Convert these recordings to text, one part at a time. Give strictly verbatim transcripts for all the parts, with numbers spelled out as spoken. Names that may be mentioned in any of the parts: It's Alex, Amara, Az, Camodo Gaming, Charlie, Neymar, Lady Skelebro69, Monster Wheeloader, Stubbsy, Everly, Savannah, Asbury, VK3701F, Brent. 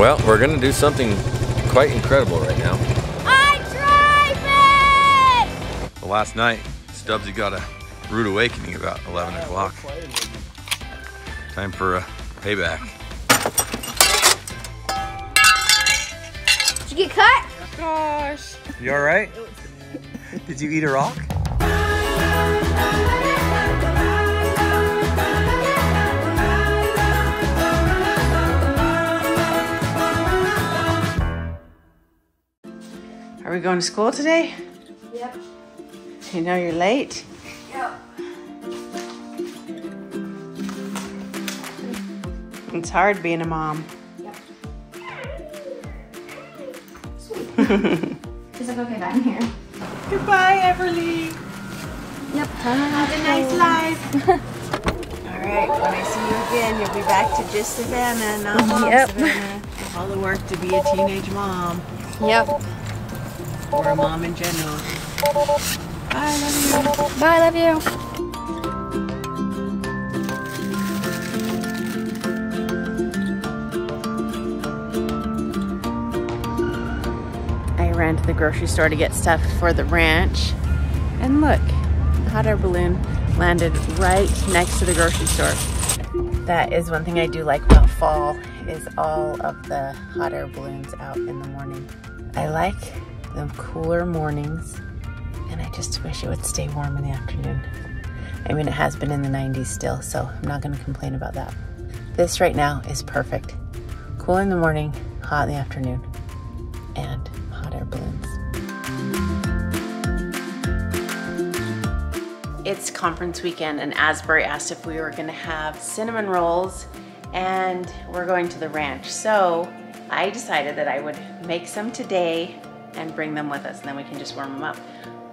Well, we're going to do something quite incredible right now. I'm driving! Well, last night, Stubbsy got a rude awakening about eleven o'clock. Time for a payback. Did you get cut? Gosh. You all right? Did you eat a rock? Are we going to school today? Yep. You know you're late? Yep. It's hard being a mom. Yep. Sweet. It's like, okay, I'm here. Goodbye, Everly. Yep. Have a nice life. All right, when I see you again, you'll be back to just Savannah, not Mom yep. Savannah. All the work to be a teenage mom. Yep. Or a mom in general. Bye, love you. Bye, love you. I ran to the grocery store to get stuff for the ranch. And look, the hot air balloon landed right next to the grocery store. That is one thing I do like about fall, is all of the hot air balloons out in the morning. I like the cooler mornings, and I just wish it would stay warm in the afternoon. I mean, it has been in the nineties still, so I'm not going to complain about that. This right now is perfect. Cool in the morning, hot in the afternoon, and hot air balloons. It's conference weekend, and Asbury asked if we were going to have cinnamon rolls, and we're going to the ranch. So I decided that I would make some today and bring them with us, and then we can just warm them up.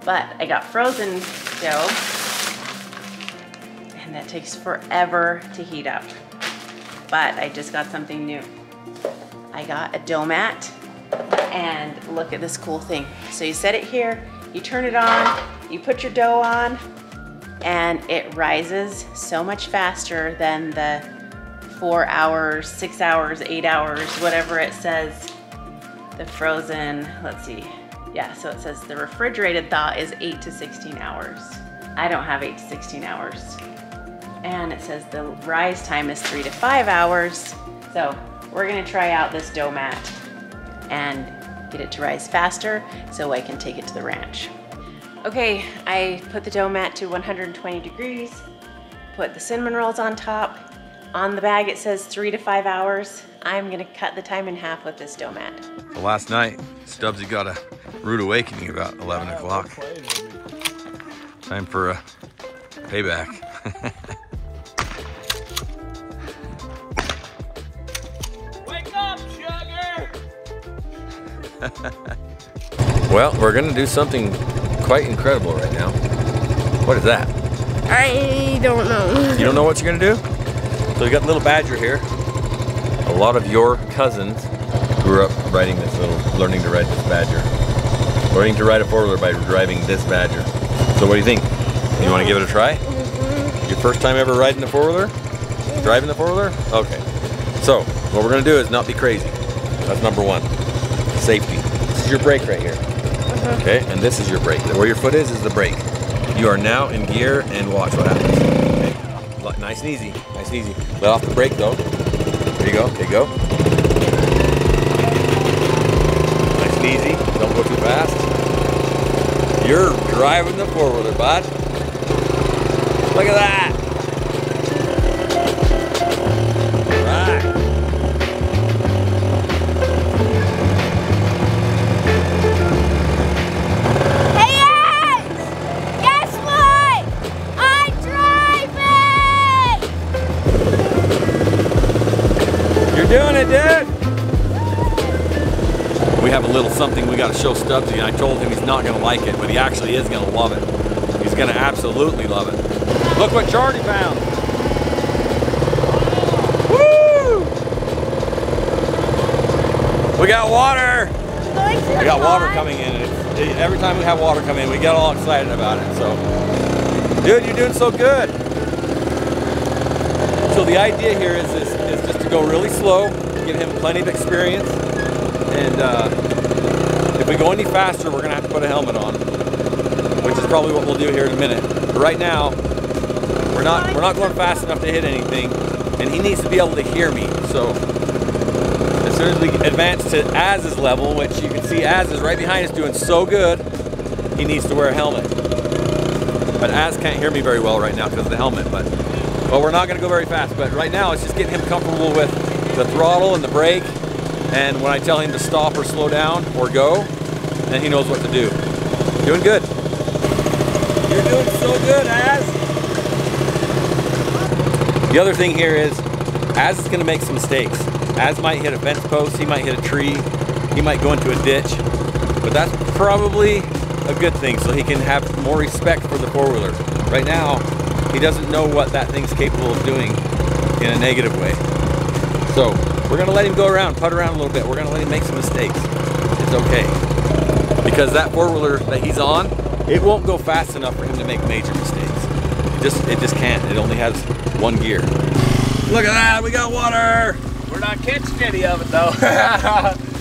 But I got frozen dough, and that takes forever to heat up. But I just got something new. I got a dough mat, and look at this cool thing. So you set it here, you turn it on, you put your dough on, and it rises so much faster than the four hours, six hours, eight hours, whatever it says. The frozen, let's see. Yeah, so it says the refrigerated thaw is eight to sixteen hours. I don't have eight to sixteen hours. And it says the rise time is three to five hours. So we're gonna try out this dough mat and get it to rise faster so I can take it to the ranch. Okay, I put the dough mat to one hundred twenty degrees, put the cinnamon rolls on top. On the bag it says three to five hours. I'm gonna cut the time in half with this dough mat. Well, last night, Stubbsy got a rude awakening about eleven o'clock. Time for a payback. Wake up, sugar! Well, we're gonna do something quite incredible right now. What is that? I don't know. You don't know what you're gonna do? So we got little Badger here. A lot of your cousins grew up riding this little, learning to ride this Badger. Learning to ride a four-wheeler by driving this Badger. So what do you think? You want to give it a try? Mm-hmm. Your first time ever riding the four-wheeler? Mm-hmm. Driving the four-wheeler? Okay. So what we're going to do is not be crazy. That's number one. Safety. This is your brake right here. Mm-hmm. Okay, and this is your brake. Where your foot is is the brake. You are now in gear, and watch what happens. Nice and easy, nice and easy. Let off the brake though. There you go, okay, go. Nice and easy, don't go too fast. You're driving the four-wheeler, bud. Look at that. Doing it, dude! We have a little something we gotta show Stubbsy, and I told him he's not gonna like it, but he actually is gonna love it. He's gonna absolutely love it. Look what Charlie found! Woo! We got water! We got water coming in, and it, every time we have water come in, we get all excited about it, so. Dude, you're doing so good! So the idea here is this, is just to go really slow, give him plenty of experience. And uh, if we go any faster, we're gonna have to put a helmet on, which is probably what we'll do here in a minute. But right now, we're not we're not going fast enough to hit anything, and he needs to be able to hear me. So as soon as we advance to Az's level, which you can see Az is right behind us doing so good, he needs to wear a helmet. But Az can't hear me very well right now because of the helmet. But well, we're not going to go very fast. But right now, it's just getting him comfortable with the throttle and the brake. And when I tell him to stop or slow down or go, then he knows what to do. Doing good. You're doing so good, Az. The other thing here is, Az is going to make some mistakes. Az might hit a fence post. He might hit a tree. He might go into a ditch. But that's probably a good thing, so he can have more respect for the four-wheeler. Right now, he doesn't know what that thing's capable of doing in a negative way. So we're gonna let him go around, putt around a little bit. We're gonna let him make some mistakes. It's okay. Because that four-wheeler that he's on, it won't go fast enough for him to make major mistakes. It just, it just can't. It only has one gear. Look at that, we got water. We're not catching any of it though.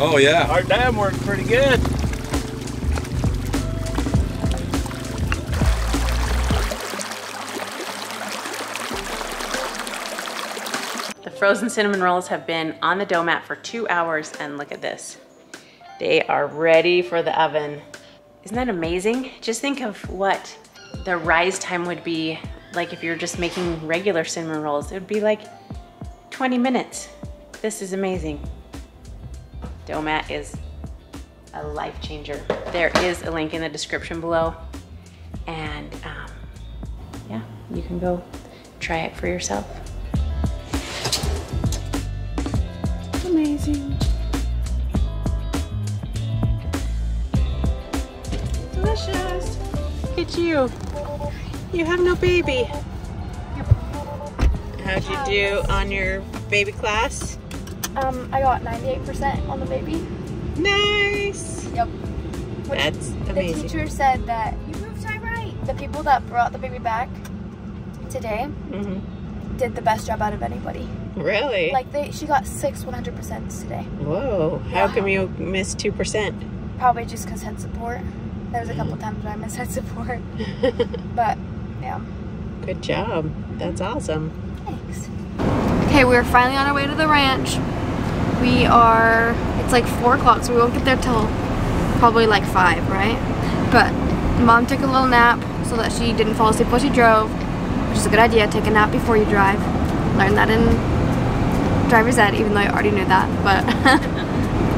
Oh yeah. Our dam works pretty good. Frozen cinnamon rolls have been on the dough mat for two hours and look at this. They are ready for the oven. Isn't that amazing? Just think of what the rise time would be like if you're just making regular cinnamon rolls. It would be like twenty minutes. This is amazing. Dough mat is a life changer. There is a link in the description below. And um, yeah, you can go try it for yourself. Amazing. Delicious. Look at you. You have no baby. How'd you do on your baby class? Um, I got ninety-eight percent on the baby. Nice. Yep. Which That's amazing. The teacher said that you proved I right. The people that brought the baby back today mm-hmm. did the best job out of anybody. Really? Like they, she got six one hundred percents today. Whoa. How yeah. come you missed two percent? Probably just because head support. There was a couple times when I missed head support. But, yeah. Good job. That's awesome. Thanks. Okay, we're finally on our way to the ranch. We are, it's like four o'clock, so we won't get there till probably like five, right? But Mom took a little nap so that she didn't fall asleep while she drove, which is a good idea. Take a nap before you drive. Learned that in driver's ed, even though I already knew that, but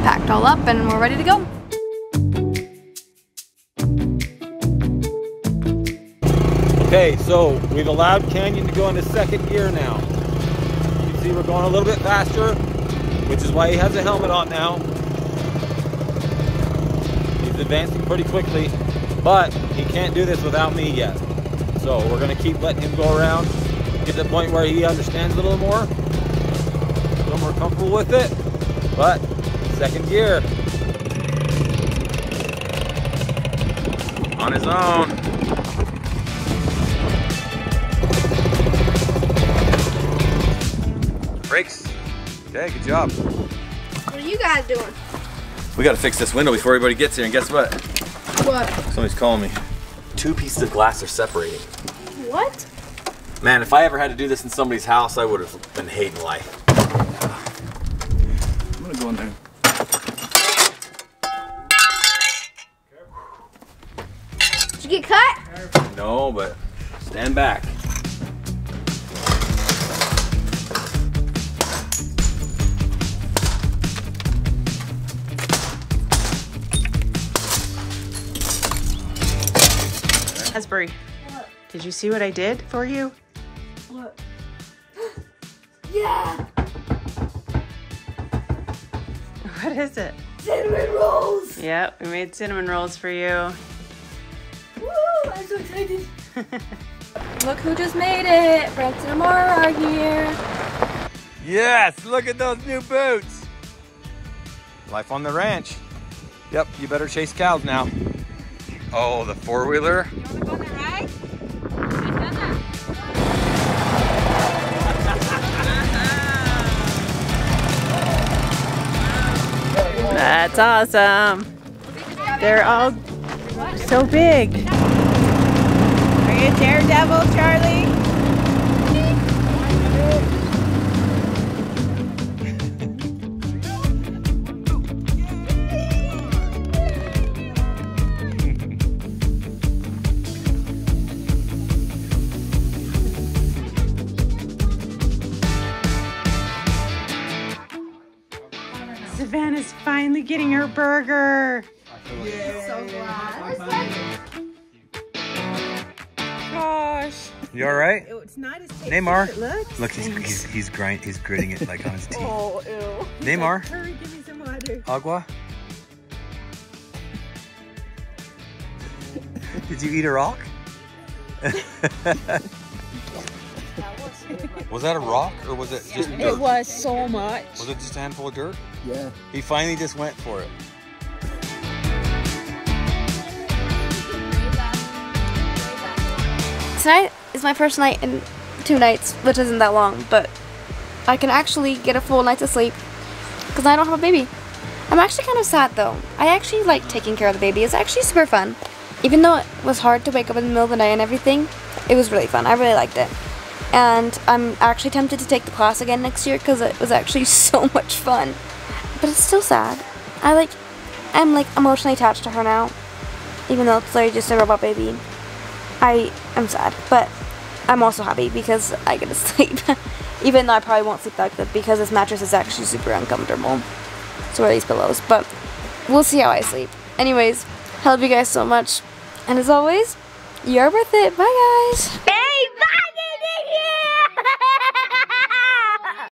packed all up and we're ready to go. Okay, so we've allowed Canyon to go into second gear now. You can see we're going a little bit faster, which is why he has a helmet on now. He's advancing pretty quickly, but he can't do this without me yet. So we're gonna keep letting him go around, get to the point where he understands a little more, we're comfortable with it, but second gear. On his own. Brakes. Okay, good job. What are you guys doing? We gotta fix this window before everybody gets here, and guess what? What? Somebody's calling me. Two pieces of glass are separating. What? Man, if I ever had to do this in somebody's house, I would have been hating life. I'm gonna go in there. Did you get cut? No, but stand back. Asbury, what? Did you see what I did for you? What? Yeah! What is it? Cinnamon rolls! Yep, we made cinnamon rolls for you. Woo! I'm so excited! Look who just made it! Brent and Amara are here! Yes! Look at those new boots! Life on the ranch. Yep, you better chase cows now. Oh, the four-wheeler. You want to go on the ride? I've done that. That's awesome. They're all so big. Are you a daredevil, Charlie? Savannah's finally getting her burger. Yeah. So glad. Gosh. You all right? It's not as tasty Neymar. As it looks. Look, he's he's he's, grind, he's gritting it like on his teeth. Oh, ew. Neymar. Hurry, give me some water. Agua. Did you eat a rock? Was that a rock or was it just dirt? It was so much. Was it just a handful of dirt? Yeah. He finally just went for it. Tonight is my first night in two nights, which isn't that long, but I can actually get a full night's of sleep because I don't have a baby. I'm actually kind of sad though. I actually like taking care of the baby. It's actually super fun. Even though it was hard to wake up in the middle of the night and everything, it was really fun. I really liked it. And I'm actually tempted to take the class again next year because it was actually so much fun. But it's still sad. I like, I'm like emotionally attached to her now, even though it's like just a robot baby. I am sad, but I'm also happy because I get to sleep. Even though I probably won't sleep that good because this mattress is actually super uncomfortable. So are these pillows, but we'll see how I sleep. Anyways, I love you guys so much. And as always, you're worth it. Bye guys.